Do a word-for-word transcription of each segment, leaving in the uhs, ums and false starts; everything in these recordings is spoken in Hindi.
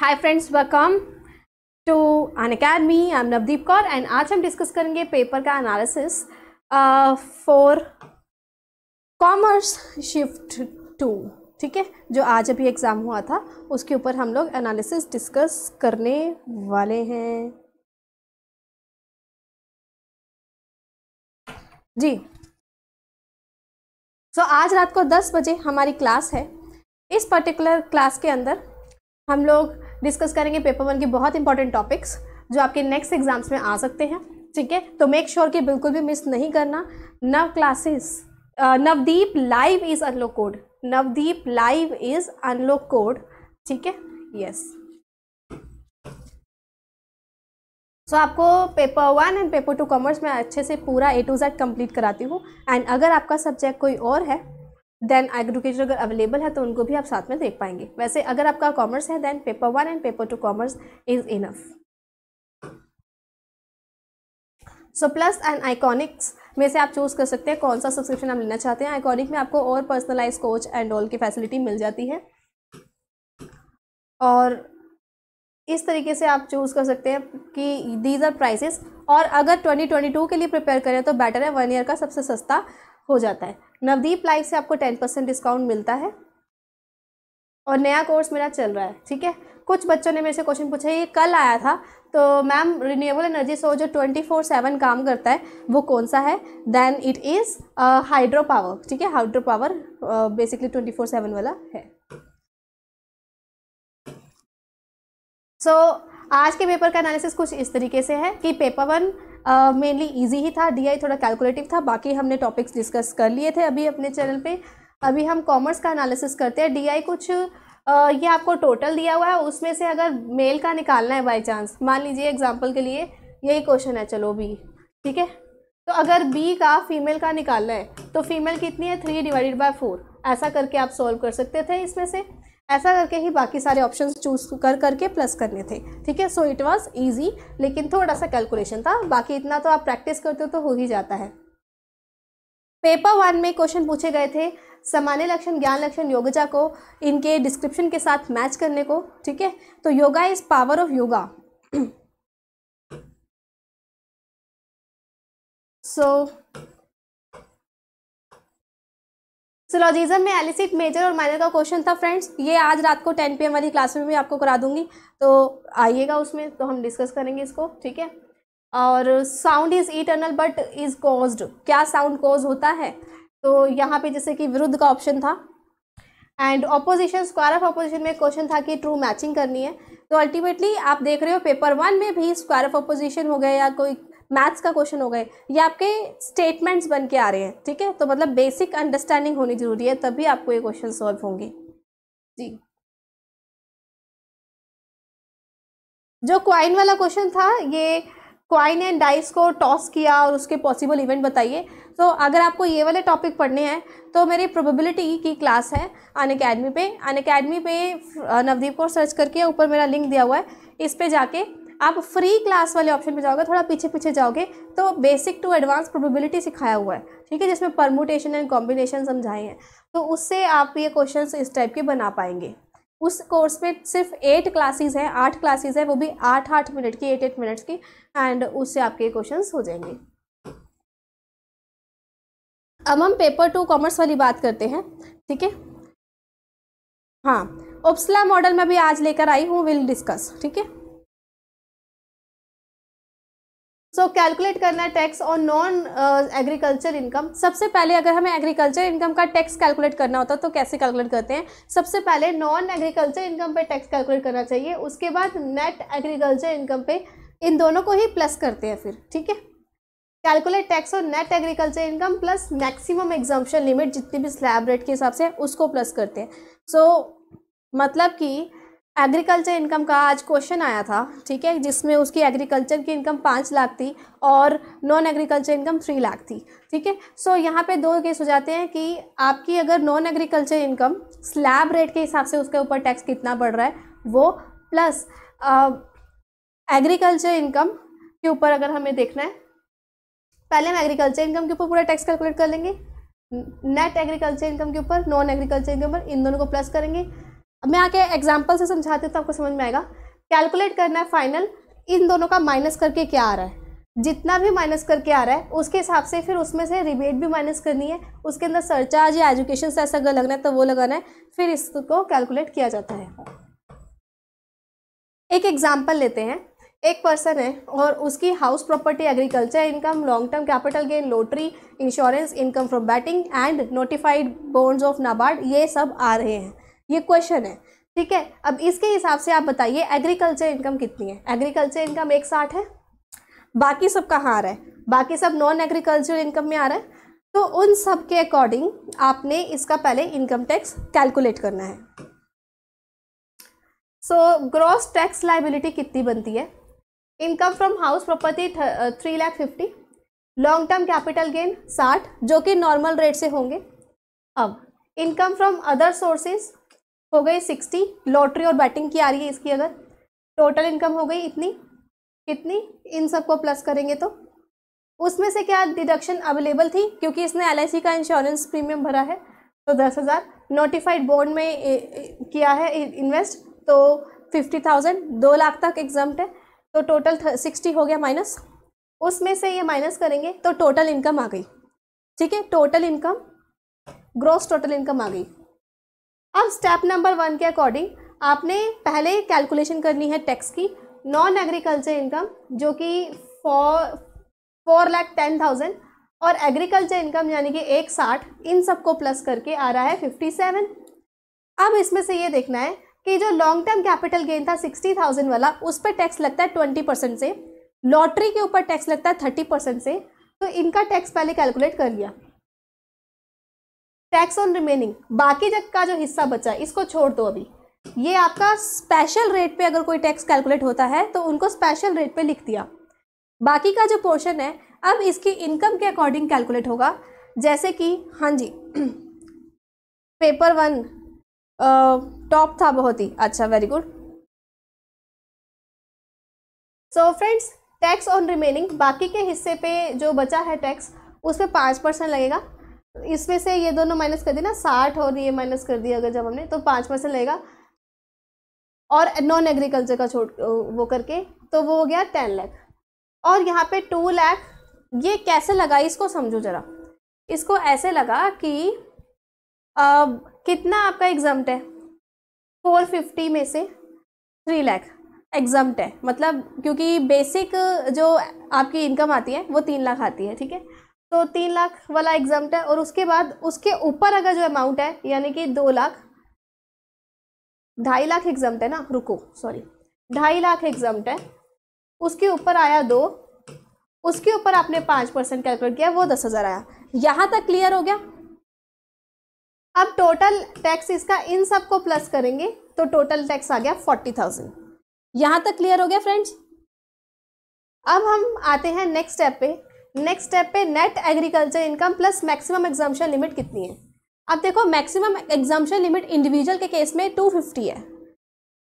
Hi friends, welcome to Unacademy. I am Navdeep Kaur and आज हम डिस्कस करेंगे पेपर का analysis for commerce shift two, ठीक है, जो आज अभी एग्ज़ाम हुआ था उसके ऊपर हम लोग एनालिसिस डिस्कस करने वाले हैं जी। सो so, आज रात को दस बजे हमारी क्लास है। इस पर्टिकुलर क्लास के अंदर हम लोग डिस्कस करेंगे पेपर वन के बहुत इंपॉर्टेंट टॉपिक्स जो आपके नेक्स्ट एग्जाम्स में आ सकते हैं, ठीक है। तो मेक श्योर sure कि बिल्कुल भी मिस नहीं करना। नव classes Navdeep live is unlock code, Navdeep live is unlock code, ठीक है, यस। सो आपको paper one and paper two commerce में अच्छे से पूरा ए टू जेड कंप्लीट कराती हूँ। एंड अगर आपका सब्जेक्ट कोई और है देन एग्रीकल्चर अगर अवेलेबल है तो उनको भी आप साथ में देख पाएंगे। वैसे अगर आपका कॉमर्स है then paper one and paper two commerce is enough. So plus and iconics में से आप चूज़ कर सकते हैं कौन सा सब्सक्रिप्शन आप लेना चाहते हैं। आइकॉनिक में आपको और पर्सनलाइज कोच एंड ऑल की फैसिलिटी मिल जाती है और इस तरीके से आप चूज़ कर सकते हैं कि दीज आर प्राइसेस। और अगर ट्वेंटी ट्वेंटी टू के लिए प्रिपेयर करें तो बेटर है, वन ईयर का सबसे सस्ता हो जाता है। नवदीप लाइव से आपको टेन परसेंट डिस्काउंट मिलता है और नया कोर्स मेरा चल रहा है, ठीक है। कुछ बच्चों ने मेरे से क्वेश्चन पूछा, ये कल आया था, तो मैम रिन्यूएबल एनर्जी सोर्स जो ट्वेंटी फोर सेवन काम करता है वो कौन सा है? Then it is hydro power, ठीक है। Hydro power basically twenty four seven वाला है। सो so, आज के पेपर का एनालिसिस कुछ इस तरीके से है कि paper one mainly uh, easy ही था, डीआई थोड़ा कैलकुलेटिव था, बाकी हमने टॉपिक्स डिस्कस कर लिए थे अभी अपने चैनल पे। अभी हम कॉमर्स का एनालिसिस करते हैं। डीआई कुछ uh, ये आपको टोटल दिया हुआ है, उसमें से अगर मेल का निकालना है बाय चांस, मान लीजिए एग्जांपल के लिए यही क्वेश्चन है, चलो बी, ठीक है। तो अगर बी का फीमेल का निकालना है तो फीमेल कितनी है? Three divided by four. ऐसा करके आप सॉल्व कर सकते थे, इसमें से ऐसा करके ही बाकी सारे ऑप्शंस चूज कर करके प्लस करने थे, ठीक है। सो इट वाज इजी, लेकिन थोड़ा सा कैलकुलेशन था, बाकी इतना तो आप प्रैक्टिस करते हो तो हो ही जाता है। पेपर वन में क्वेश्चन पूछे गए थे सामान्य लक्षण, ज्ञान लक्षण, योगजा को इनके डिस्क्रिप्शन के साथ मैच करने को, ठीक है। तो yoga is power of yoga. So syllogism में एलिसिट, मेजर और माइनर का क्वेश्चन था फ्रेंड्स। ये आज रात को टेन पी एम वाली क्लास में भी आपको करा दूंगी, तो आइएगा उसमें, तो हम डिस्कस करेंगे इसको, ठीक है। और sound is eternal but is caused, क्या साउंड कॉज होता है? तो यहाँ पे जैसे कि विरुद्ध का ऑप्शन था। And opposition, square of opposition में क्वेश्चन था कि ट्रू मैचिंग करनी है। तो अल्टीमेटली आप देख रहे हो पेपर वन में भी स्क्वायर ऑफ ऑपोजिशन हो गया या कोई मैथ्स का क्वेश्चन हो गए, ये आपके स्टेटमेंट्स बन के आ रहे हैं, ठीक है। तो मतलब बेसिक अंडरस्टैंडिंग होनी जरूरी है, तभी आपको ये क्वेश्चन सॉल्व होंगे जी। जो क्वाइन वाला क्वेश्चन था, ये क्वाइन एंड डाइस को टॉस किया और उसके पॉसिबल इवेंट बताइए। तो अगर आपको ये वाले टॉपिक पढ़ने हैं तो मेरी प्रोबेबिलिटी की क्लास है अनअकैडमी पे। अनअकैडमी पे नवदीप कौर सर्च करके ऊपर मेरा लिंक दिया हुआ है, इस पर जाके आप फ्री क्लास वाले ऑप्शन पे जाओगे, थोड़ा पीछे पीछे जाओगे तो बेसिक टू एडवांस प्रोबेबिलिटी सिखाया हुआ है, ठीक है, जिसमें परमुटेशन एंड कॉम्बिनेशन समझाए हैं। तो उससे आप ये क्वेश्चंस इस टाइप के बना पाएंगे। उस कोर्स में सिर्फ एट क्लासेस हैं, आठ क्लासेस हैं, वो भी आठ आठ मिनट की, एट एट मिनट्स की, एंड उससे आपके क्वेश्चंस हो जाएंगे। अब हम पेपर टू कॉमर्स वाली बात करते हैं, ठीक है। हाँ, उपसला मॉडल में भी आज लेकर आई हूँ, विल डिस्कस, ठीक है। सो कैलकुलेट करना है टैक्स और नॉन एग्रीकल्चर इनकम। सबसे पहले अगर हमें एग्रीकल्चर इनकम का टैक्स कैलकुलेट करना होता तो कैसे कैलकुलेट करते हैं? सबसे पहले नॉन एग्रीकल्चर इनकम पे टैक्स कैलकुलेट करना चाहिए, उसके बाद नेट एग्रीकल्चर इनकम पे, इन दोनों को ही प्लस करते हैं फिर, ठीक है। कैलकुलेट टैक्स और net agriculture income plus maximum exemption limit, जितनी भी स्लैब रेट के हिसाब से उसको प्लस करते हैं। सो so, मतलब कि एग्रीकल्चर इनकम का आज क्वेश्चन आया था, ठीक है, जिसमें उसकी एग्रीकल्चर की इनकम पाँच लाख थी और non agriculture income three lakh थी, ठीक है। सो यहाँ पे दो केस हो जाते हैं कि आपकी अगर non agriculture income slab rate के हिसाब से उसके ऊपर टैक्स कितना बढ़ रहा है वो, प्लस एग्रीकल्चर इनकम के ऊपर अगर हमें देखना है, पहले हम एग्रीकल्चर इनकम के ऊपर पूरा टैक्स कैलकुलेट कर लेंगे, नेट एग्रीकल्चर इनकम के ऊपर, नॉन एग्रीकल्चर इनकम पर, इन दोनों को प्लस करेंगे। अब मैं आके एग्जाम्पल से समझाती हूँ तो आपको समझ में आएगा। कैलकुलेट करना है फाइनल, इन दोनों का माइनस करके क्या आ रहा है, जितना भी माइनस करके आ रहा है उसके हिसाब से फिर उसमें से रिबेट भी माइनस करनी है, उसके अंदर सरचार्ज या एजुकेशन से ऐसा लगना है तो वो लगाना है, फिर इसको कैलकुलेट किया जाता है। एक एग्जाम्पल लेते हैं, एक पर्सन है और उसकी house property, agriculture income, long term capital gain, lottery, insurance, income from betting and notified bonds of NABARD, ये सब आ रहे हैं, ये क्वेश्चन है, ठीक है। अब इसके हिसाब से आप बताइए एग्रीकल्चर इनकम कितनी है, एग्रीकल्चर इनकम एक साठ है, बाकी सब कहाँ आ रहा है, बाकी सब नॉन एग्रीकल्चर इनकम में आ रहा है, तो उन सब के अकॉर्डिंग आपने इसका पहले इनकम टैक्स कैलकुलेट करना है। सो ग्रॉस टैक्स लाइबिलिटी कितनी बनती है, income from house property three lakh fifty, long term capital gain साठ जो कि नॉर्मल रेट से होंगे, अब इनकम फ्रॉम अदर सोर्सेज हो गई सिक्सटी, लॉटरी और बैटिंग की आ रही है इसकी, अगर टोटल इनकम हो गई इतनी कितनी, इन सब को प्लस करेंगे तो उसमें से क्या डिडक्शन अवेलेबल थी, क्योंकि इसने एल आई सी का इंश्योरेंस प्रीमियम भरा है तो दस हज़ार, नोटिफाइड बोर्ड में ए, ए, किया है इन्वेस्ट तो फिफ्टी थाउजेंड, दो लाख तक एग्जाम्प्ट है तो टोटल सिक्सटी हो गया माइनस, उसमें से ये माइनस करेंगे तो टोटल इनकम आ गई, ठीक है, total income, gross total income आ गई। अब स्टेप नंबर वन के अकॉर्डिंग आपने पहले कैलकुलेशन करनी है टैक्स की, नॉन एग्रीकल्चर इनकम जो कि four four lakh ten thousand और एग्रीकल्चर इनकम यानी कि एक साठ, इन सबको प्लस करके आ रहा है फिफ्टी सेवन। अब इसमें से ये देखना है कि जो लॉन्ग टर्म कैपिटल गेन था सिक्सटी थाउजेंड वाला, उस पर टैक्स लगता है ट्वेंटी परसेंट से, लॉटरी के ऊपर टैक्स लगता है थर्टी परसेंट से, तो इनका टैक्स पहले कैलकुलेट कर लिया। टैक्स ऑन रिमेनिंग, बाकी जग का जो हिस्सा बचा इसको छोड़ दो, अभी ये आपका स्पेशल रेट पे अगर कोई टैक्स कैलकुलेट होता है तो उनको स्पेशल रेट पे लिख दिया, बाकी का जो पोर्शन है अब इसकी इनकम के अकॉर्डिंग कैलकुलेट होगा। जैसे कि हाँ जी पेपर वन टॉप था बहुत ही अच्छा, very good. So friends, tax on remaining, बाकी के हिस्से पे जो बचा है टैक्स उस पर पाँच परसेंट लगेगा, इसमें से ये दोनों माइनस कर दिया ना, साठ और ये माइनस कर दिया अगर जब हमने, तो पाँच परसेंट लगेगा, और नॉन एग्रीकल्चर का छोड़ वो करके तो वो हो गया टेन लाख। और यहाँ पे टू लाख, ये कैसे लगा इसको समझो जरा, इसको ऐसे लगा कि आ, कितना आपका एग्जाम्प्ट है, फोर फिफ्टी में से थ्री लाख एग्जाम्प्ट है, मतलब क्योंकि बेसिक जो आपकी इनकम आती है वो तीन लाख आती है, ठीक है, तो तीन लाख वाला एग्जाम्प्ट है, और उसके बाद उसके ऊपर अगर जो अमाउंट है यानी कि दो लाख ढाई लाख एग्जाम्प्ट है ना, रुको सॉरी ढाई लाख एग्जाम्प्ट है, उसके ऊपर आया दो, उसके ऊपर आपने पाँच परसेंट कैलकुलेट किया वो दस हज़ार आया। यहाँ तक क्लियर हो गया। अब टोटल टैक्स इसका इन सब को प्लस करेंगे तो टोटल टैक्स आ गया फोर्टी थाउजेंड। यहाँ तक क्लियर हो गया फ्रेंड्स। अब हम आते हैं नेक्स्ट स्टेप पे। नेक्स्ट स्टेप पे net agriculture income plus maximum exemption limit कितनी है। अब देखो मैक्सिमम एग्जाम्पशन लिमिट इंडिविजुअल के केस में टू फिफ्टी है,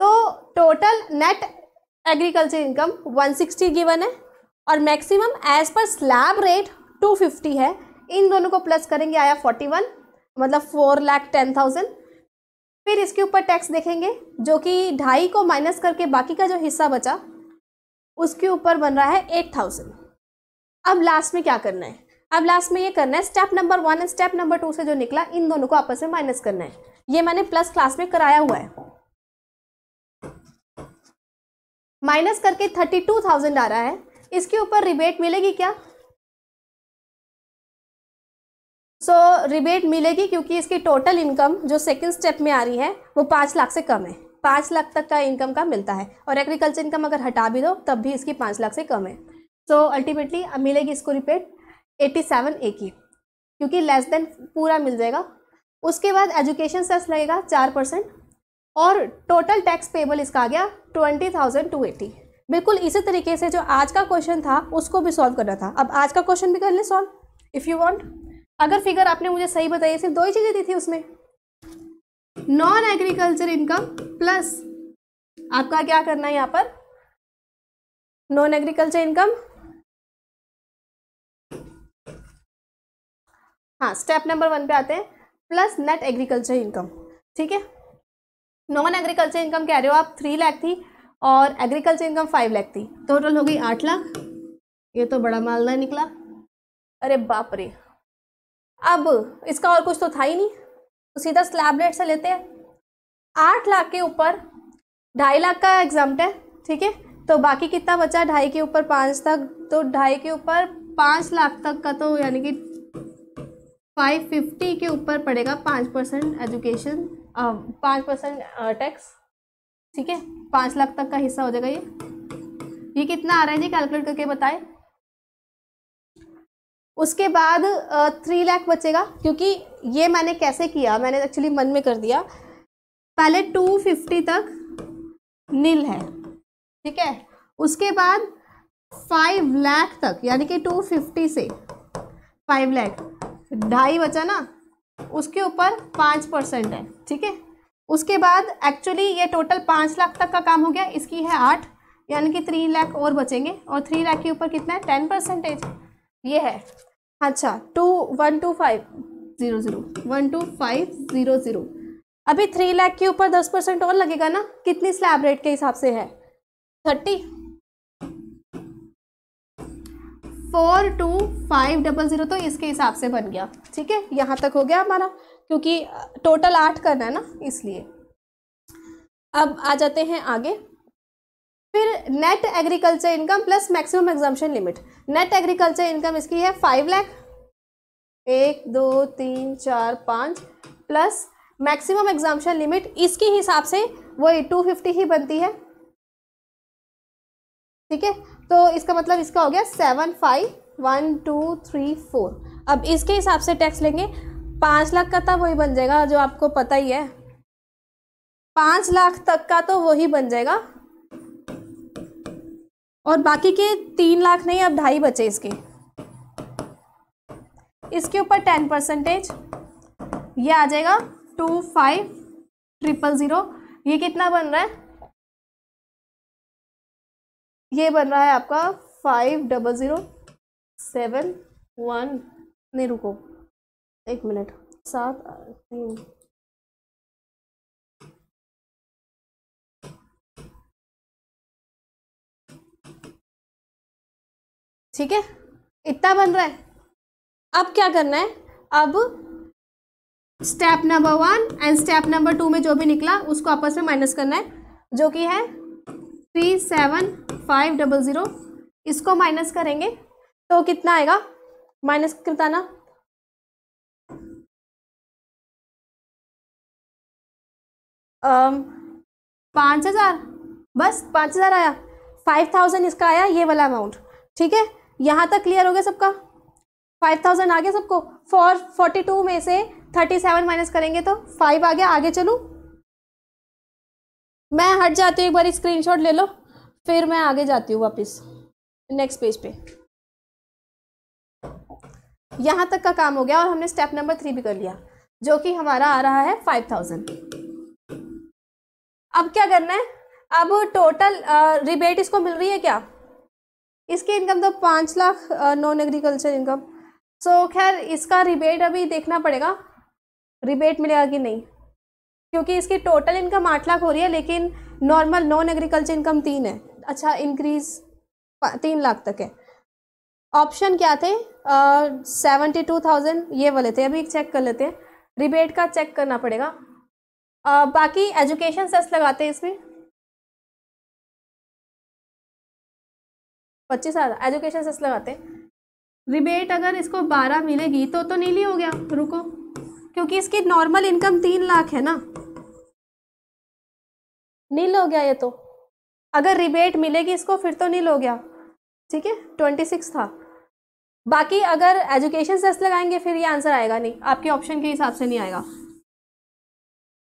तो total net agriculture income one sixty given है और मैक्सिमम एज पर स्लैब रेट टू फिफ्टी है। इन दोनों को प्लस करेंगे आया फोर्टी वन, मतलब फोर लाख टेन थाउजेंड। फिर इसके ऊपर टैक्स देखेंगे जो कि ढाई को माइनस करके बाकी का जो हिस्सा बचा उसके ऊपर बन रहा है एट थाउजेंड। अब लास्ट में क्या करना है, अब लास्ट में ये करना है step number one and step number two से जो निकला इन दोनों को आपस में माइनस करना है। ये मैंने प्लस क्लास में कराया हुआ है। माइनस करके थर्टी टू थाउजेंड आ रहा है। इसके ऊपर रिबेट मिलेगी क्या? सो so, रिबेट मिलेगी क्योंकि इसकी टोटल इनकम जो सेकंड स्टेप में आ रही है वो पाँच लाख से कम है। पाँच लाख तक का इनकम का मिलता है और एग्रीकल्चर इनकम अगर हटा भी दो तब भी इसकी पाँच लाख से कम है। सो अल्टीमेटली अब मिलेगी इसको रिबेट एटी सेवन ए की, क्योंकि लेस देन पूरा मिल जाएगा। उसके बाद एजुकेशन सेस लगेगा चार परसेंट और टोटल टैक्स पेबल इसका आ गया ट्वेंटी थाउजेंड टू एटी। बिल्कुल इसी तरीके से जो आज का क्वेश्चन था उसको भी सॉल्व करना था। अब आज का क्वेश्चन भी कर ले सॉल्व इफ़ यू वांट। अगर फिगर आपने मुझे सही बताई, सिर्फ दो ही चीज़ें दी थी उसमें, नॉन एग्रीकल्चर इनकम प्लस आपका क्या करना है यहाँ पर, नॉन एग्रीकल्चर इनकम, हाँ स्टेप नंबर वन पे आते हैं, प्लस नेट एग्रीकल्चर इनकम, ठीक है। नॉन एग्रीकल्चर इनकम कह रहे हो आप थ्री लाख थी और एग्रीकल्चर इनकम फाइव लाख थी, टोटल हो गई आठ लाख। ये तो बड़ा मालदार निकला, अरे बाप रे। अब इसका और कुछ तो था ही नहीं, तो सीधा स्लैब रेट से लेते हैं। आठ लाख के ऊपर ढाई लाख का एग्जाम्प्ट है, ठीक है, तो बाकी कितना बचा, ढाई के ऊपर पाँच तक, तो ढाई के ऊपर पाँच लाख तक का तो यानी कि फाइव फिफ्टी के ऊपर पड़ेगा पाँच परसेंट एजुकेशन, पाँच परसेंट टैक्स, ठीक है, पाँच लाख तक का हिस्सा हो जाएगा। ये ये कितना आ रहा है जी, कैलकुलेट करके बताएं। उसके बाद थ्री लाख बचेगा, क्योंकि ये मैंने कैसे किया, मैंने एक्चुअली मन में कर दिया। पहले टू फिफ्टी तक नील है, ठीक है, उसके बाद फाइव लाख तक यानी कि टू फिफ्टी से फाइव लाख ढाई बचा ना, उसके ऊपर पाँच परसेंट है, ठीक है। उसके बाद एक्चुअली ये टोटल पाँच लाख तक का काम हो गया, इसकी है आठ, यानी कि तीन लाख और बचेंगे, और तीन लाख के ऊपर कितना है, टेन परसेंटेज ये है। अच्छा, two one two five zero zero one two five zero zero अभी तीन लाख के ऊपर दस परसेंट और लगेगा ना, कितनी स्लैब रेट के हिसाब से है, thirty four two five double zero, तो इसके हिसाब से बन गया, ठीक है, यहाँ तक हो गया हमारा, क्योंकि टोटल आठ करना है ना, इसलिए। अब आ जाते हैं आगे, फिर net agriculture income plus maximum exemption limit. Net agriculture income इसकी है फाइव लाख, एक दो तीन चार पाँच, प्लस मैक्सिमम एग्जम्पशन लिमिट, इसके हिसाब से वही टू फिफ्टी ही बनती है, ठीक है, तो इसका मतलब इसका हो गया seven five one two three four. अब इसके हिसाब से टैक्स लेंगे, पाँच लाख का था वही बन जाएगा, जो आपको पता ही है, पाँच लाख तक का तो वही बन जाएगा, और बाकी के तीन लाख नहीं, अब ढाई बचे इसके, इसके ऊपर टेन परसेंटेज ये आ जाएगा टू फाइव ट्रिपल ज़ीरो। ये कितना बन रहा है, ये बन रहा है आपका five double zero seven one, नहीं रुको एक मिनट, सात तीन ठीक है, इतना बन रहा है। अब क्या करना है, अब step number one and step number two में जो भी निकला उसको आपस में माइनस करना है, जो कि है three seven five double zero, इसको माइनस करेंगे तो कितना आएगा, माइनस करता ना, पाँच हज़ार, बस पाँच हज़ार आया, फाइव थाउजेंड इसका आया, ये वाला अमाउंट, ठीक है, यहाँ तक क्लियर हो गया सबका, फाइव थाउजेंड आ गया सबको। फोर फोर्टी टू में से थर्टी सेवन माइनस करेंगे तो फाइव आ गया। आगे चलूँ, मैं हट जाती हूँ, एक बार स्क्रीनशॉट ले लो, फिर मैं आगे जाती हूँ वापस नेक्स्ट पेज पे। यहाँ तक का काम हो गया और हमने स्टेप नंबर थ्री भी कर लिया, जो कि हमारा आ रहा है फाइव थाउजेंड। अब क्या करना है, अब टोटल रिबेट इसको मिल रही है क्या, इसकी इनकम तो पाँच lakh non agriculture income, so खैर इसका रिबेट अभी देखना पड़ेगा, रिबेट मिलेगा कि नहीं, क्योंकि इसकी टोटल इनकम आठ लाख हो रही है, लेकिन नॉर्मल नॉन एग्रीकल्चर इनकम तीन है। अच्छा, इंक्रीज तीन लाख तक है। ऑप्शन क्या थे, सेवेंटी टू थाउजेंड ये वाले थे, अभी चेक कर लेते हैं, रिबेट का चेक करना पड़ेगा। uh, बाकी एजुकेशन सेस लगाते हैं इसमें, पच्चीस हज़ार एजुकेशन सेस लगाते हैं। रिबेट अगर इसको बारह मिलेगी तो तो नीली हो गया, रुको, क्योंकि इसकी नॉर्मल इनकम तीन लाख है ना, नील हो गया ये तो, अगर रिबेट मिलेगी इसको फिर तो नील हो गया, ठीक है, ट्वेंटी सिक्स था। बाकी अगर एजुकेशन सेस लगाएंगे फिर ये आंसर आएगा नहीं, आपके ऑप्शन के हिसाब से नहीं आएगा,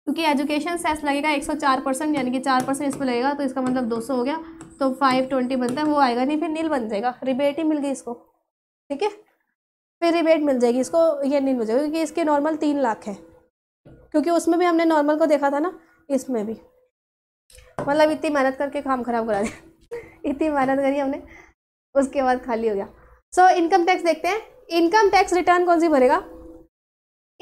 क्योंकि एजुकेशन सेस लगेगा एक सौ चार परसेंट यानी कि चार परसेंट इस पर लगेगा, तो इसका मतलब दो सौ हो गया, तो फाइव ट्वेंटी बनता है, वो आएगा नहीं, फिर नील बन जाएगा, रिबेट ही मिल गई इसको, ठीक है, फिर रिबेट मिल जाएगी इसको, ये नहीं मिल जाएगी क्योंकि इसके नॉर्मल तीन लाख है, क्योंकि उसमें भी हमने नॉर्मल को देखा था ना, इसमें भी, मतलब इतनी मेहनत करके काम खराब करा दिया इतनी मेहनत करी हमने, उसके बाद खाली हो गया। सो इनकम टैक्स देखते हैं, इनकम टैक्स रिटर्न कौन सी भरेगा,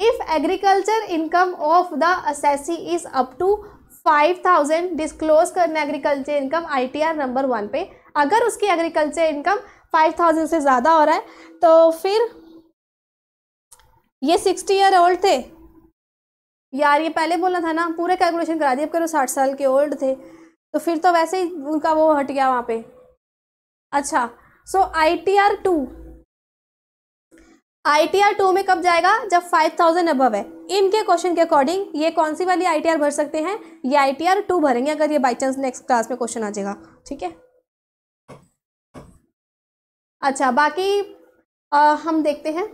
if agriculture income of the assessee is up to five thousand disclose करना agriculture income ITR number one पे। अगर उसकी एग्रीकल्चर इनकम फाइव थाउजेंड से ज़्यादा हो रहा है तो फिर ये सिक्सटी ईयर ओल्ड थे यार, ये पहले बोला था ना, पूरे कैलकुलेशन करा दी, अब करो साठ साल के ओल्ड थे तो फिर तो वैसे ही उनका वो हट गया वहाँ पे। अच्छा, so I T R two I T R two में कब जाएगा? जब फाइव थाउजेंड अबव है। इनके क्वेश्चन के अकॉर्डिंग ये कौन सी वाली आई टी आर भर सकते हैं? ये आई टी आर टू भरेंगे अगर ये बाई चांस नेक्स्ट क्लास में क्वेश्चन आ जाएगा, ठीक है। अच्छा, बाकी आ, हम देखते हैं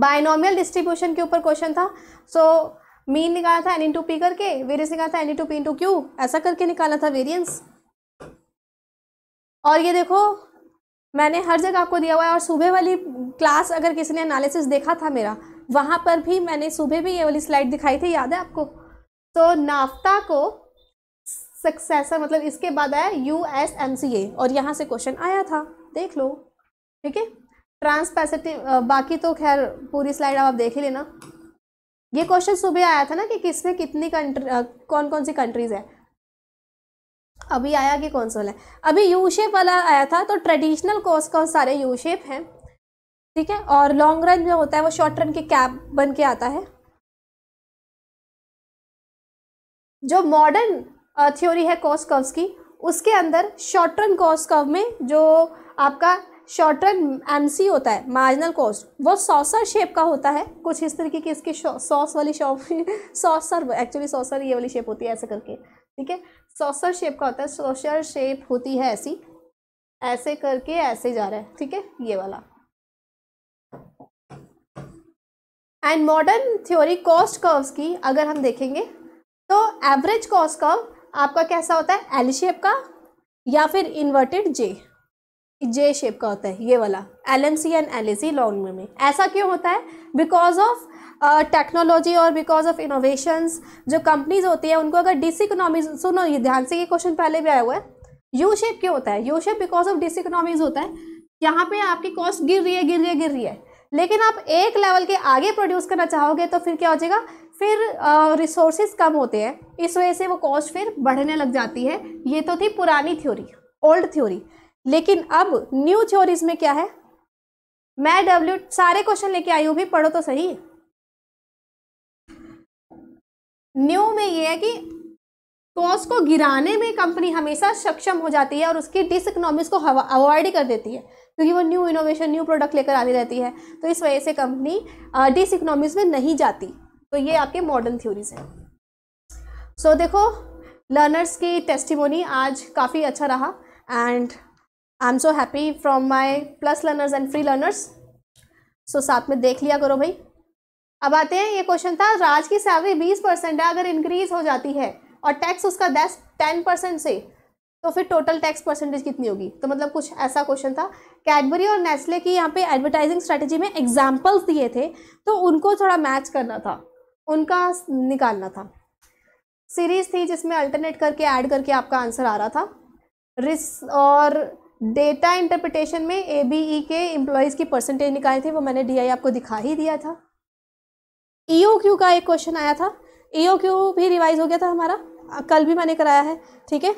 बाइनोमियल डिस्ट्रीब्यूशन के ऊपर क्वेश्चन था। सो मीन निकाला था एन इंटू पी करके, वेरियंस निकाला था N into P into Q, ऐसा करके निकाला था वेरियंस। और ये देखो मैंने हर जगह आपको दिया हुआ है, और सुबह वाली क्लास अगर किसी ने एनालिसिस देखा था मेरा, वहाँ पर भी मैंने सुबह भी ये वाली स्लाइड दिखाई थी, याद है आपको। तो नाफ्ता को सक्सेसर मतलब इसके बाद आया U S M C A, और यहाँ से क्वेश्चन आया था, देख लो, ठीक है। ट्रांस पैसिफिक, बाकी तो खैर पूरी स्लाइड आप देख ही लेना। ये क्वेश्चन सुबह आया था ना कि किसमें कितनी कंट्री, कौन कौन सी कंट्रीज है। अभी आया कि कौन सा है, अभी यू शेप वाला आया था, तो ट्रेडिशनल कोर्स का सारे यू शेप हैं, ठीक है। और लॉन्ग रन जो होता है वो शॉर्ट रन के कैप बन के आता है। जो मॉडर्न थ्योरी है कोर्स कर्व्स की, उसके अंदर शॉर्ट रन कोर्स कर्व में जो आपका शॉर्ट रन एमसी होता है, मार्जिनल कॉस्ट, वो सॉसर शेप का होता है, कुछ इस तरीके की इसकी सॉस वाली शॉप सॉसर, एक्चुअली सॉसर ये वाली शेप होती है ऐसे करके, ठीक है, सॉसर शेप का होता है, सॉसर शेप होती है ऐसी, ऐसे करके ऐसे जा रहा है, ठीक है, ये वाला। And modern theory cost curves की अगर हम देखेंगे तो एवरेज कॉस्ट कर्व आपका कैसा होता है? एल शेप का या फिर इन्वर्टेड जे जे शेप का होता है, ये वाला L M C and L A C long में। ऐसा क्यों होता है? बिकॉज ऑफ टेक्नोलॉजी और बिकॉज ऑफ इनोवेशंस। जो कंपनीज होती है उनको अगर डिस इकोनॉमीज, सुनो ये ध्यान से, ये क्वेश्चन पहले भी आया हुआ है। यू शेप क्यों होता है? U shape because of diseconomies होता है। यहाँ पे आपकी कॉस्ट गिर रही है गिर रही है गिर रही है लेकिन आप एक लेवल के आगे प्रोड्यूस करना चाहोगे तो फिर क्या हो जाएगा? फिर रिसोर्सेज uh, कम होते हैं, इस वजह से वो कॉस्ट फिर बढ़ने लग जाती है। ये तो थी पुरानी थ्योरी, ओल्ड थ्योरी। लेकिन अब न्यू थ्योरीज में क्या है? मैं डब्ल्यू सारे क्वेश्चन लेके आई हूं, भी पढ़ो तो सही। न्यू में ये है कि कॉस्ट को गिराने में कंपनी हमेशा सक्षम हो जाती है और उसकी डिस इकोनॉमीज को अवॉइड कर देती है, क्योंकि वो न्यू इनोवेशन न्यू प्रोडक्ट लेकर आती रहती है, तो इस वजह से कंपनी डिस इकोनॉमीज में नहीं जाती। तो ये आपके मॉडर्न थ्योरीज हैं। सो देखो लर्नर्स की टेस्टिमोनी आज काफ़ी अच्छा रहा, and I am so happy from my plus learners and free learners. So साथ में देख लिया करो भाई। अब आते हैं, ये क्वेश्चन था राज की सैलरी बीस परसेंट है, अगर इंक्रीज हो जाती है और टैक्स उसका दस टेन परसेंट से, तो फिर टोटल टैक्स परसेंटेज कितनी होगी? तो मतलब कुछ ऐसा क्वेश्चन था। कैडबरी और नेस्ले की यहाँ पे एडवर्टाइजिंग स्ट्रेटेजी में एग्जाम्पल्स दिए थे, तो उनको थोड़ा मैच करना था, उनका निकालना था। सीरीज थी जिसमें अल्टरनेट करके ऐड करके आपका आंसर आ रहा था। रिस और डेटा इंटरप्रिटेशन में ए बी ई के एम्प्लॉयज़ की परसेंटेज निकाली थी, वो मैंने डी आई आपको दिखा ही दिया था। ई ओ क्यू का एक क्वेश्चन आया था, ई ओ क्यू भी रिवाइज हो गया था हमारा, कल भी मैंने कराया है, ठीक है।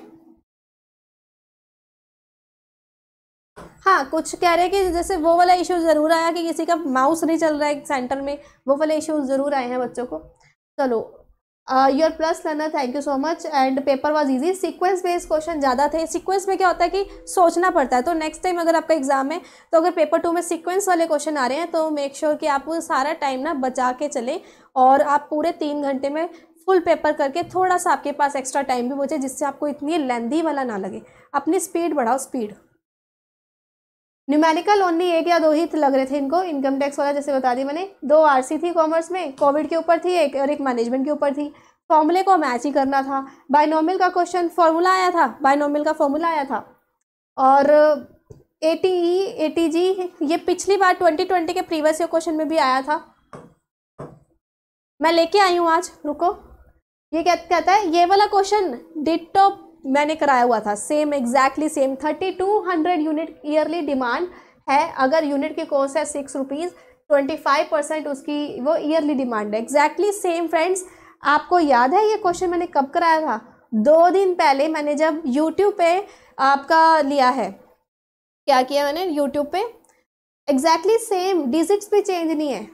हाँ, कुछ कह रहे हैं कि जैसे वो वाला इशू ज़रूर आया कि किसी का माउस नहीं चल रहा है सेंटर में, वो वाले इशू ज़रूर आए हैं बच्चों को। चलो your plus learner, thank you so much, and paper was easy. Sequence based question ज़्यादा थे। सीक्वेंस में क्या होता है कि सोचना पड़ता है, तो नेक्स्ट टाइम अगर आपका एग्जाम है तो अगर पेपर टू में सीक्वेंस वाले क्वेश्चन आ रहे हैं तो मेक श्योर sure कि आप सारा टाइम ना बचा के चलें, और आप पूरे तीन घंटे में फुल पेपर करके थोड़ा सा आपके पास एक्स्ट्रा टाइम भी बचे, जिससे आपको इतनी लेंदी वाला ना लगे। अपनी स्पीड बढ़ाओ, स्पीड। न्यूमेरिकल ओनली एक या दो ही लग रहे थे इनको। इनकम टैक्स वाला जैसे बता दी मैंने, दो आरसी थी कॉमर्स में, कोविड के ऊपर थी एक और एक मैनेजमेंट के ऊपर थी। फॉर्मूले को मैच ही करना था। बाइनोमियल का क्वेश्चन फॉर्मूला आया था, बाइनोमियल का फॉर्मूला आया था। और A T E A T G ये पिछली बार ट्वेंटी ट्वेंटी के प्रीवियस क्वेश्चन में भी आया था, मैं लेके आई हूँ आज, रुको। ये क्या कहता है? ये वाला क्वेश्चन डिटो मैंने कराया हुआ था, same exactly same. Thirty two hundred unit yearly demand है, अगर यूनिट की कोर्स है six rupees, twenty five percent उसकी वो ईयरली डिमांड है, एग्जैक्टली सेम फ्रेंड्स। आपको याद है ये क्वेश्चन मैंने कब कराया था? दो दिन पहले मैंने जब यूट्यूब पे आपका लिया है, क्या किया मैंने यूट्यूब पे, एग्जैक्टली सेम डिजिट्स भी चेंज नहीं है,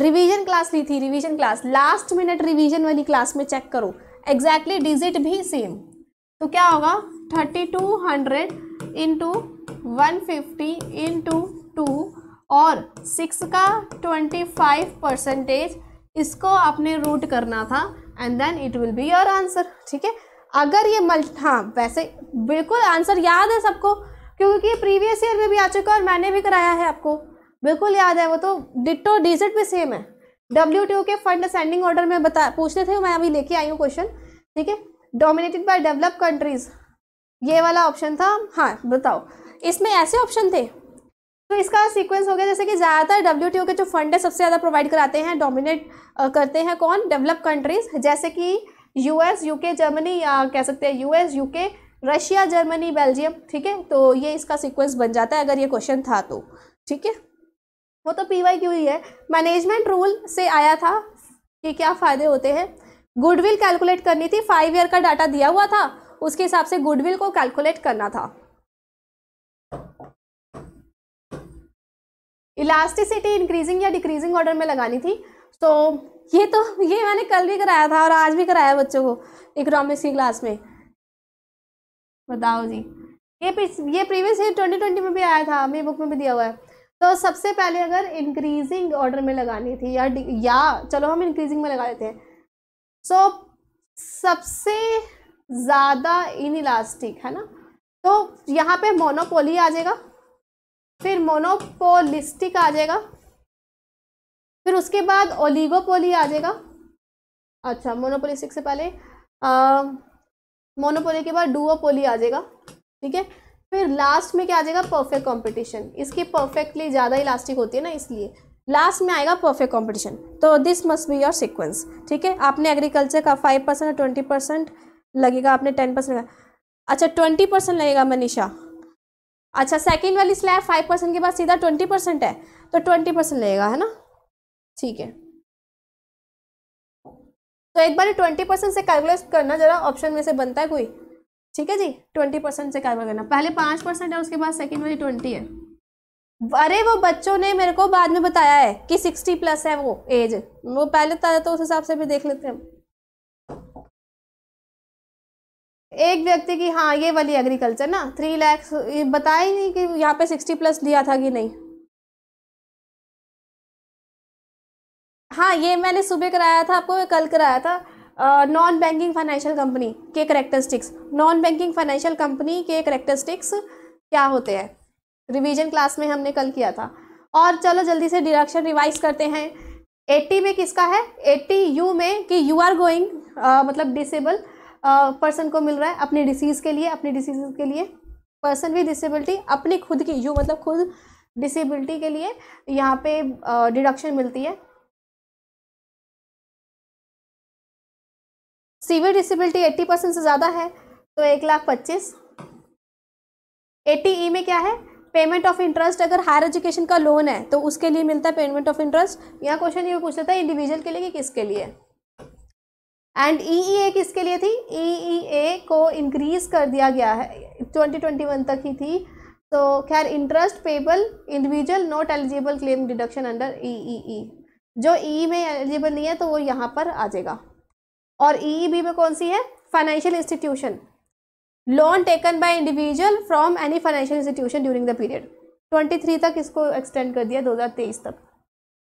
रिवीजन क्लास ली थी, revision class last minute revision वाली क्लास में चेक करो, एग्जैक्टली डिजिट भी सेम। तो क्या होगा thirty two hundred into one fifty into two और सिक्स का ट्वेंटी फाइव परसेंटेज इसको आपने रूट करना था and then it will be your answer. ठीक है, अगर ये मल्ट हाँ वैसे बिल्कुल आंसर याद है सबको क्योंकि प्रीवियस ईयर में भी आ चुका है और मैंने भी कराया है, आपको बिल्कुल याद है वो, तो डिटो डिजिट भी सेम है। डब्ल्यू टी ओ के फंड असेंडिंग ऑर्डर में बता पूछते थे, मैं अभी लेके आई हूँ क्वेश्चन। ठीक है, डोमिनेटेड बाय डेवलप कंट्रीज ये वाला ऑप्शन था, हाँ बताओ इसमें ऐसे ऑप्शन थे, तो इसका सीक्वेंस हो गया जैसे कि ज़्यादातर डब्ल्यू टी ओ के जो फंड है सबसे ज़्यादा प्रोवाइड कराते हैं, डोमिनेट करते हैं कौन, डेवलप कंट्रीज, जैसे कि यूएस, यूके, जर्मनी, या कह सकते हैं US, UK, Russia, Germany, Belgium. ठीक है, तो ये इसका सीक्वेंस बन जाता है अगर ये क्वेश्चन था तो। ठीक है, वो तो पी वाई क्यू ही है, मैनेजमेंट रूल से आया था कि क्या फ़ायदे होते हैं, गुडविल कैलकुलेट करनी थी, फाइव ईयर का डाटा दिया हुआ था उसके हिसाब से गुडविल को कैलकुलेट करना था। इलास्टिसिटी इंक्रीजिंग या डिक्रीजिंग ऑर्डर में लगानी थी, तो ये तो ये मैंने कल भी कराया था और आज भी कराया बच्चों को इकोनॉमिक्स की क्लास में, बताओ जी। ये ये प्रीवियस ईयर ट्वेंटी ट्वेंटी में भी आया था, मेरी बुक में भी दिया हुआ है। तो सबसे पहले अगर इंक्रीजिंग ऑर्डर में लगानी थी या या चलो हम इंक्रीजिंग में लगा लेते हैं, सो सबसे ज़्यादा इनइलास्टिक है ना, तो यहाँ पे मोनोपोली आ जाएगा, फिर मोनोपोलिस्टिक आ जाएगा, फिर उसके बाद ओलिगोपोली आ जाएगा। अच्छा मोनोपोलिस्टिक से पहले मोनोपोली के बाद डुओपोली आ जाएगा। ठीक है, फिर लास्ट में क्या आ जाएगा, परफेक्ट कंपटीशन, इसकी परफेक्टली ज़्यादा इलास्टिक होती है ना इसलिए लास्ट में आएगा परफेक्ट कंपटीशन। तो this must be your sequence. ठीक है, आपने एग्रीकल्चर का फाइव परसेंट और ट्वेंटी परसेंट लगेगा, आपने टेन परसेंट अच्छा ट्वेंटी परसेंट लगेगा मनीषा, अच्छा सेकंड वाली स्लैब फाइव परसेंट के बाद सीधा ट्वेंटी परसेंट है तो ट्वेंटी परसेंट लगेगा है ना। ठीक है, तो एक बार ट्वेंटी परसेंट से कैलकुलेट करना जरा, ऑप्शन में से बनता है कोई। ठीक है जी, ट्वेंटी परसेंट से कैलकुलेट करना, पहले पाँच परसेंट है उसके बाद सेकंड वाली ट्वेंटी है। अरे वो बच्चों ने मेरे को बाद में बताया है कि सिक्सटी प्लस है वो एज, वो पहले था तो उस हिसाब से भी देख लेते हैं। एक व्यक्ति की हाँ ये वाली एग्रीकल्चर ना थ्री लैक्स बताया ही नहीं कि यहाँ पे सिक्सटी प्लस लिया था कि नहीं। हाँ ये मैंने सुबह कराया था आपको, कल कराया था नॉन बैंकिंग फाइनेंशियल कंपनी के characteristics, non banking financial company के करेक्टरिस्टिक्स क्या होते हैं, रिवीजन क्लास में हमने कल किया था। और चलो जल्दी से डिडक्शन रिवाइज करते हैं। एट्टी में किसका है, एट्टी यू में कि यू आर गोइंग मतलब डिसेबल पर्सन uh, को मिल रहा है अपनी डिसीज़ के लिए, अपनी डिसीज़ के लिए पर्सन विद डिसेबिलिटी अपनी खुद की यू मतलब खुद डिसेबिलिटी के लिए यहाँ पे डिडक्शन uh, मिलती है। सीवियर डिसेबिलिटी एट्टी परसेंट से ज़्यादा है तो एक लाख पच्चीस। एट्टी ई में क्या है, पेमेंट ऑफ इंटरेस्ट, अगर हायर एजुकेशन का लोन है तो उसके लिए मिलता है पेमेंट ऑफ इंटरेस्ट। यहाँ क्वेश्चन ये पूछ लेता है इंडिविजुअल के लिए कि किसके लिए। एंड ई ई ए किसके लिए थी, ई ई ए को इंक्रीज कर दिया गया है, ट्वेंटी ट्वेंटी वन तक ही थी। तो खैर interest payable individual not eligible claim deduction under E E E, जो ई में एलिजिबल नहीं है तो वो यहाँ पर आ जाएगा। और ई ई बी में कौन सी है, financial institution, loan taken by individual from any financial institution during the period, तेईस तक इसको एक्सटेंड कर दिया, दो हज़ार तेईस तक।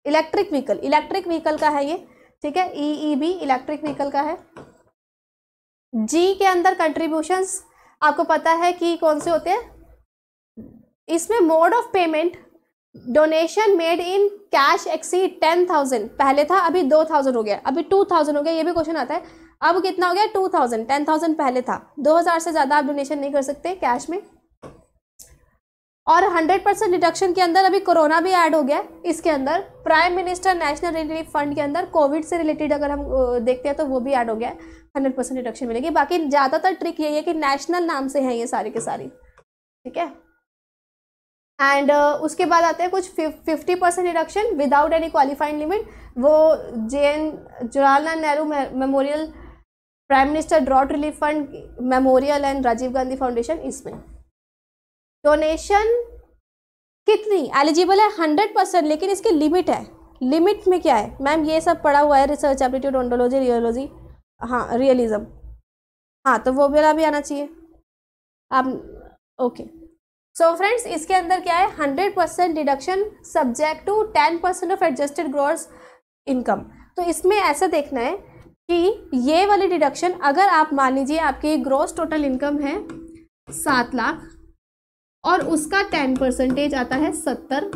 इलेक्ट्रिक व्हीकल, इलेक्ट्रिक व्हीकल का है ये। ठीक है, E E B electric vehicle का है। जी के अंदर कंट्रीब्यूशंस आपको पता है कि कौन से होते हैं, इसमें mode of payment, donation made in cash exceed ten thousand, पहले था अभी दो थाउजेंड हो गया, अभी टू थाउजेंड हो गया, ये भी क्वेश्चन आता है। अब कितना हो गया, टू थाउजेंड टेन थाउजेंड पहले था, दो हज़ार से ज़्यादा आप डोनेशन नहीं कर सकते कैश में। और हंड्रेड परसेंट डिडक्शन के अंदर अभी कोरोना भी ऐड हो गया इसके अंदर, prime minister national relief fund के अंदर कोविड से रिलेटेड अगर हम देखते हैं तो वो भी ऐड हो गया है, हंड्रेड परसेंट डिडक्शन मिलेगी। बाकी ज़्यादातर ट्रिक यही है कि नेशनल नाम से हैं ये सारे के सारे। ठीक है, एंड uh, उसके बाद आते हैं कुछ fifty percent reduction without any qualifying limit, वो J N Jawaharlal Nehru memorial, prime minister drought relief fund memorial and Rajiv Gandhi foundation, इसमें डोनेशन कितनी एलिजिबल है हंड्रेड परसेंट लेकिन इसकी लिमिट है। लिमिट में क्या है मैम, ये सब पढ़ा हुआ है, रिसर्च एप्टीट्यूड, ओंटोलॉजी, रियोलॉजी, हाँ रियलिज्म, हाँ तो वो मेरा भी आना चाहिए आप। ओके सो फ्रेंड्स इसके अंदर क्या है hundred percent deduction subject to ten percent of adjusted gross income. तो इसमें ऐसा देखना है कि ये वाली डिडक्शन अगर आप मान लीजिए आपकी ग्रॉस टोटल इनकम है सात लाख और उसका टेन परसेंटेज आता है सत्तर,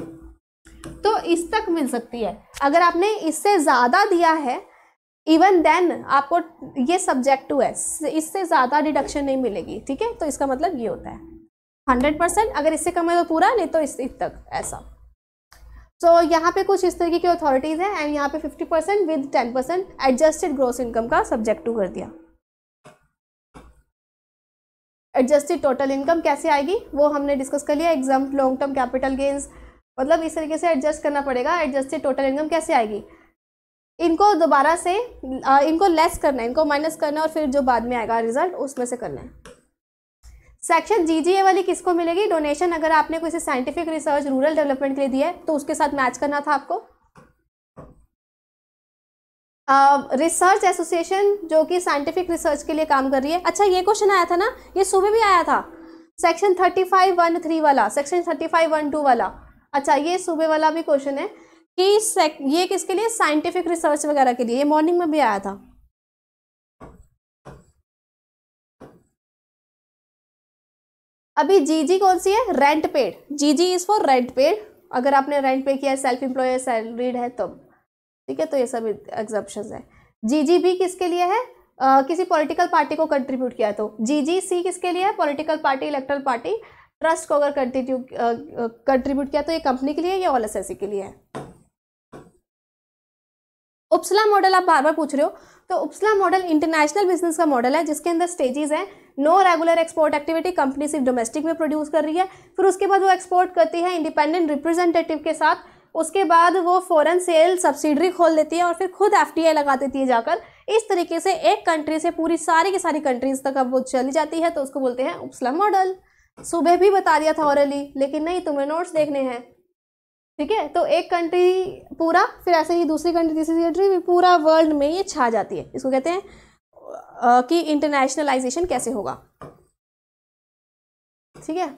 तो इस तक मिल सकती है। अगर आपने इससे ज़्यादा दिया है इवन देन आपको ये सब्जेक्ट टू है, इससे ज़्यादा डिडक्शन नहीं मिलेगी, ठीक है। तो इसका मतलब ये होता है हंड्रेड परसेंट, अगर इससे कम है तो पूरा, नहीं तो इस तक ऐसा। सो so, यहाँ पे कुछ इस तरीके की अथॉरिटीज़ हैं एंड यहाँ पे fifty percent with ten percent adjusted gross income का सब्जेक्ट टू कर दिया। एडजस्टेड टोटल इनकम कैसे आएगी वो हमने डिस्कस कर लिया, exam long term capital gains, मतलब इस तरीके से एडजस्ट करना पड़ेगा। एडजस्टेड टोटल इनकम कैसे आएगी, इनको दोबारा से इनको लेस करना है, इनको माइनस करना है और फिर जो बाद में आएगा रिजल्ट उसमें से करना है। सेक्शन जीजीए वाली किसको मिलेगी, डोनेशन अगर आपने कोई साइंटिफिक रिसर्च, रूरल डेवलपमेंट के लिए दिया है तो उसके साथ मैच करना था आपको। रिसर्च uh, एसोसिएशन जो कि साइंटिफिक रिसर्च के लिए काम कर रही है, अच्छा ये क्वेश्चन आया था ना, ये सुबह भी आया था section thirty five one three वाला, section thirty five one two वाला, अच्छा ये सुबह वाला भी क्वेश्चन है कि ये किसके लिए, साइंटिफिक रिसर्च वगैरह के लिए, ये मॉर्निंग में भी आया था। अभी जीजी कौन सी है, rent paid, GG is for rent paid, अगर आपने रेंट पे किया है, सेल्फ एम्प्लॉय सैलरीड है तब, ठीक है। तो ये सब एग्जम्पशंस है। जीजी भी किसके लिए है, आ, किसी पॉलिटिकल पार्टी को कंट्रीब्यूट किया है तो। जीजी सी किसके लिए है, political party, electoral party, trust को अगर कंट्रीब्यूट किया तो ये कंपनी के लिए, ये ऑल एस एस सी के लिए है। उपसला मॉडल आप बार बार पूछ रहे हो, तो उपसला मॉडल इंटरनेशनल बिजनेस का मॉडल है जिसके अंदर स्टेजेस हैं। No regular export activity, company सिर्फ डोमेस्टिक में प्रोड्यूस कर रही है, फिर उसके बाद वो एक्सपोर्ट करती है इंडिपेंडेंट रिप्रेजेंटेटिव के साथ, उसके बाद वो फॉरेन सेल सब्सिडरी खोल देती है और फिर खुद एफ टी आई लगा देती है जाकर। इस तरीके से एक कंट्री से पूरी सारी की सारी कंट्रीज तक अब वो चली जाती है, तो उसको बोलते हैं उपसला मॉडल। सुबह भी बता दिया था ऑरली, लेकिन नहीं तुम्हें नोट्स देखने हैं, ठीक है। तो एक कंट्री पूरा, फिर ऐसे ही दूसरी कंट्री, तीसरी कंट्री, पूरा वर्ल्ड में ये छा जाती है। इसको कहते हैं आ, कि इंटरनेशनलाइजेशन कैसे होगा, ठीक है।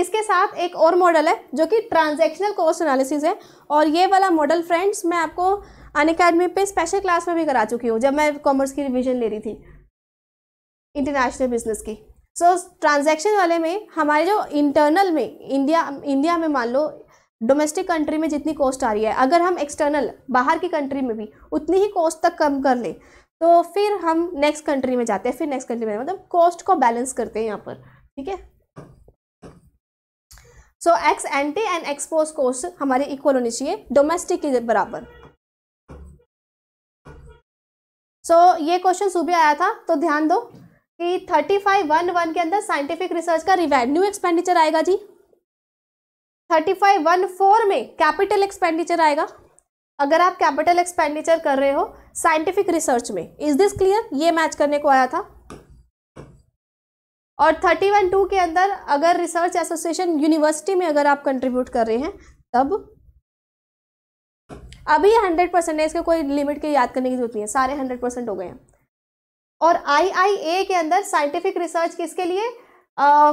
इसके साथ एक और मॉडल है जो कि ट्रांजैक्शनल कॉस्ट एनालिसिस है, और ये वाला मॉडल फ्रेंड्स मैं आपको अनअकैडमी पे स्पेशल क्लास में भी करा चुकी हूँ जब मैं कॉमर्स की रिविजन ले रही थी इंटरनेशनल बिजनेस की। सो ट्रांजैक्शन वाले में हमारे जो इंटरनल में इंडिया इंडिया में मान लो डोमेस्टिक कंट्री में जितनी कॉस्ट आ रही है, अगर हम एक्सटर्नल बाहर की कंट्री में भी उतनी ही कॉस्ट तक कम कर लें तो फिर हम नेक्स्ट कंट्री में जाते हैं, फिर नेक्स्ट कंट्री में, मतलब कॉस्ट को बैलेंस करते हैं यहाँ पर, ठीक है। So ex ante and ex post cost हमारी इक्वल होनी चाहिए डोमेस्टिक के बराबर। सो so, ये क्वेश्चन सुबह आया था, तो ध्यान दो कि थर्टी फाइव वन वन के अंदर साइंटिफिक रिसर्च का रिवेन्यू एक्सपेंडिचर आएगा जी, थर्टी फाइव वन फोर में कैपिटल एक्सपेंडिचर आएगा। अगर आप कैपिटल एक्सपेंडिचर कर रहे हो साइंटिफिक रिसर्च में, इज दिस क्लियर, ये मैच करने को आया था। और थर्टी वन टू के अंदर अगर रिसर्च एसोसिएशन यूनिवर्सिटी में अगर आप कंट्रीब्यूट कर रहे हैं तब, अभी हंड्रेड परसेंट है, इसके कोई लिमिट के याद करने की जरूरत नहीं है, सारे हंड्रेड परसेंट हो गए हैं। और आई आई ए के अंदर साइंटिफिक रिसर्च किसके लिए, uh,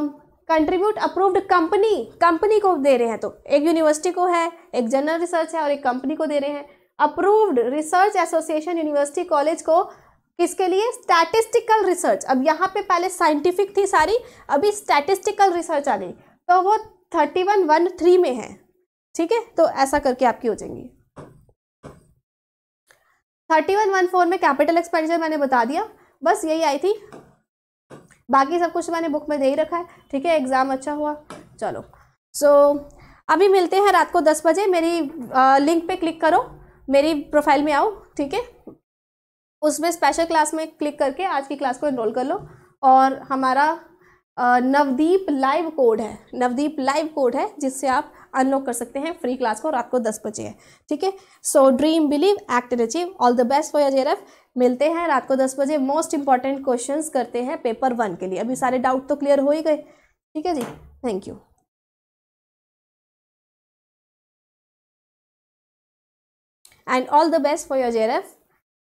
contribute approved company, company को दे रहे हैं, तो एक यूनिवर्सिटी को है, एक जनरल रिसर्च है और एक कंपनी को दे रहे हैं। Approved research association university college को किसके लिए, स्टैटिस्टिकल रिसर्च, अब यहाँ पे पहले साइंटिफिक थी सारी, अभी स्टैटिस्टिकल रिसर्च आ गई, तो वो थर्टी वन वन थ्री में है, ठीक है। तो ऐसा करके आपकी हो जाएंगी। थर्टी वन वन फोर में कैपिटल एक्सपेंडिचर मैंने बता दिया, बस यही आई थी, बाकी सब कुछ मैंने बुक में दे ही रखा है, ठीक है। एग्ज़ाम अच्छा हुआ, चलो। सो so, अभी मिलते हैं रात को दस बजे, मेरी आ, लिंक पे क्लिक करो, मेरी प्रोफाइल में आओ, ठीक है, उसमें स्पेशल क्लास में क्लिक करके आज की क्लास को एनरोल कर लो। और हमारा नवदीप लाइव कोड है, नवदीप लाइव कोड है जिससे आप अनलॉक कर सकते हैं फ्री क्लास को, रात को दस बजे है, ठीक है। So dream, believe, act and achieve, all the best for your JRF. मिलते हैं रात को दस बजे, मोस्ट इंपॉर्टेंट क्वेश्चंस करते हैं पेपर वन के लिए। अभी सारे डाउट तो क्लियर हो ही गए, ठीक है जी, thank you. And all the best for your JRF,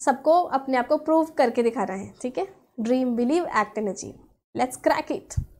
सबको अपने आप को प्रूव करके दिखाना है, ठीक है। Dream, believe, act and achieve, let's crack it.